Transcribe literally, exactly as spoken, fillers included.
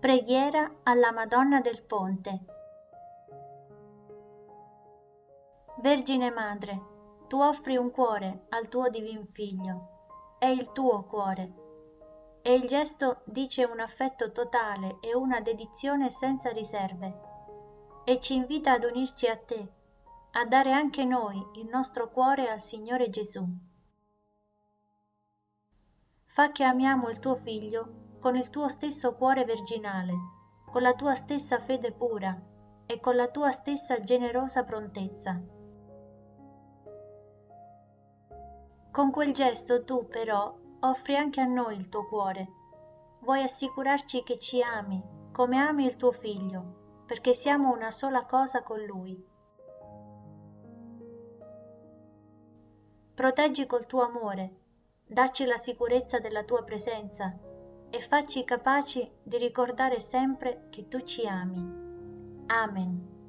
Preghiera alla Madonna del Ponte. Vergine Madre, tu offri un cuore al tuo Divin Figlio, è il tuo cuore, e il gesto dice un affetto totale e una dedizione senza riserve, e ci invita ad unirci a te, a dare anche noi il nostro cuore al Signore Gesù. Fa che amiamo il tuo Figlio con il tuo stesso cuore virginale, con la tua stessa fede pura e con la tua stessa generosa prontezza. Con quel gesto tu, però, offri anche a noi il tuo cuore. Vuoi assicurarci che ci ami, come ami il tuo Figlio, perché siamo una sola cosa con Lui. Proteggi col tuo amore, dacci la sicurezza della tua presenza, e facci capaci di ricordare sempre che tu ci ami. Amen.